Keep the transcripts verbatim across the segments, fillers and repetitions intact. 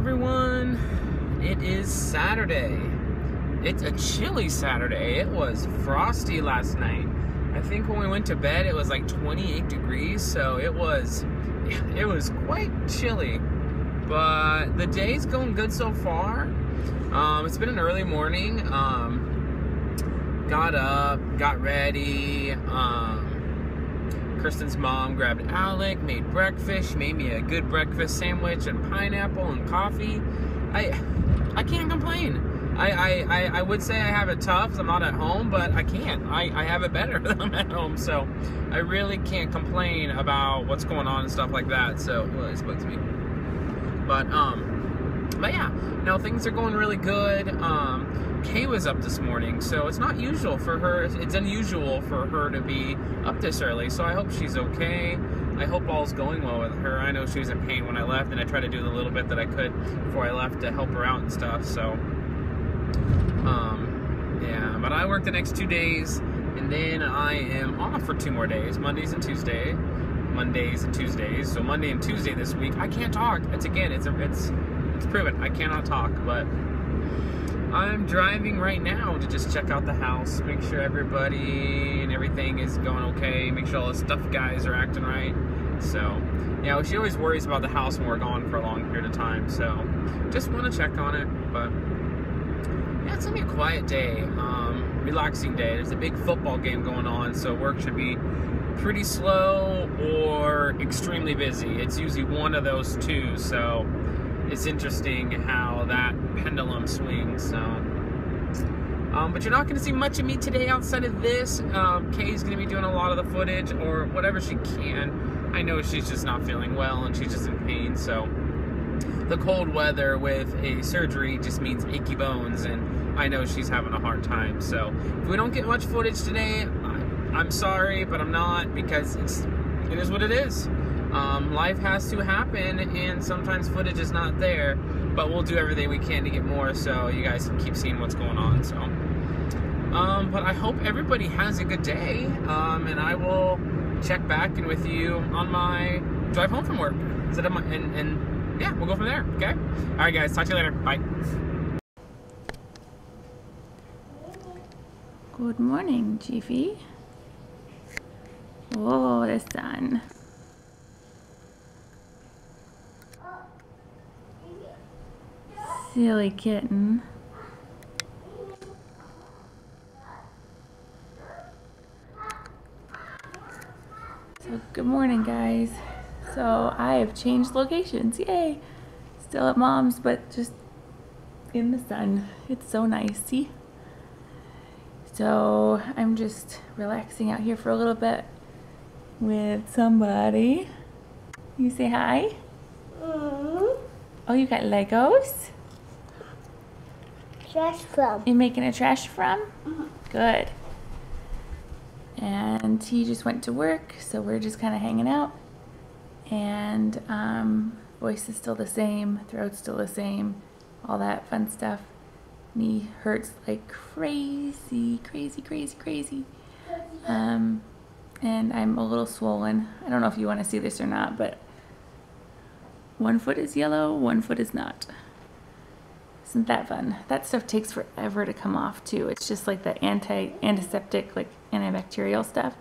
morning, everyone. It is Saturday. It's a chilly Saturday. It was frosty last night. I think when we went to bed, it was like twenty-eight degrees, so it was it was quite chilly. But the day's going good so far. Um, it's been an early morning. Um, got up, got ready. Um, Kristen's mom grabbed Alec, made breakfast, made me a good breakfast sandwich and pineapple and coffee. I I can't complain. I, I, I would say I have it tough because I'm not at home, but I can't. I, I have it better than I'm at home, so I really can't complain about what's going on and stuff like that. So, well, it bugs me. But, um, but yeah, no, things are going really good. Um, Kay was up this morning, so it's not usual for her. It's unusual for her to be up this early, so I hope she's okay. I hope all's going well with her. I know she was in pain when I left, and I tried to do the little bit that I could before I left to help her out and stuff, so... Um, yeah, but I work the next two days, and then I am off for two more days, Mondays and Tuesday, Mondays and Tuesdays, so Monday and Tuesday this week. I can't talk. It's, again, it's, a, it's, it's proven. I cannot talk, but I'm driving right now to just check out the house, make sure everybody and everything is going okay, make sure all the stuff guys are acting right, so... Yeah, she always worries about the house when we're gone for a long period of time, so just want to check on it, but... Yeah, it's going to be a quiet day, um, relaxing day. There's a big football game going on, so work should be pretty slow or extremely busy. It's usually one of those two, so it's interesting how that pendulum swings. So, um, but you're not going to see much of me today outside of this. Um, Kay's going to be doing a lot of the footage or whatever she can. I know she's just not feeling well and she's just in pain, so... The cold weather with a surgery just means achy bones, and I know she's having a hard time. So if we don't get much footage today, I'm sorry, but I'm not, because it's, it is what it is. Um, life has to happen, and sometimes footage is not there, but we'll do everything we can to get more so you guys can keep seeing what's going on. So, um, but I hope everybody has a good day, um, and I will check back in with you on my drive home from work. Is it on my, and, and yeah, we'll go from there, okay? All right, guys, talk to you later, bye. Good morning, Jiffy. Oh, it's done. Silly kitten. So, good morning, guys. So I have changed locations, yay! Still at mom's, but just in the sun. It's so nice, see? So I'm just relaxing out here for a little bit with somebody. You say hi? Mm-hmm. Oh, you got Legos? Trash from. You making a trash from? Mm-hmm. Good. And he just went to work, so we're just kind of hanging out. And um, voice is still the same, throat's still the same, all that fun stuff. Knee hurts like crazy, crazy, crazy, crazy. Um, and I'm a little swollen. I don't know if you want to see this or not, but one foot is yellow, one foot is not. Isn't that fun? That stuff takes forever to come off too. It's just like the anti antiseptic, like antibacterial stuff,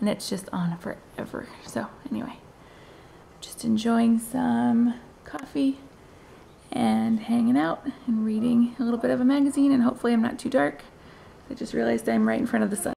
and it's just on forever. So anyway. Just enjoying some coffee and hanging out and reading a little bit of a magazine, and hopefully I'm not too dark. I just realized I'm right in front of the sun.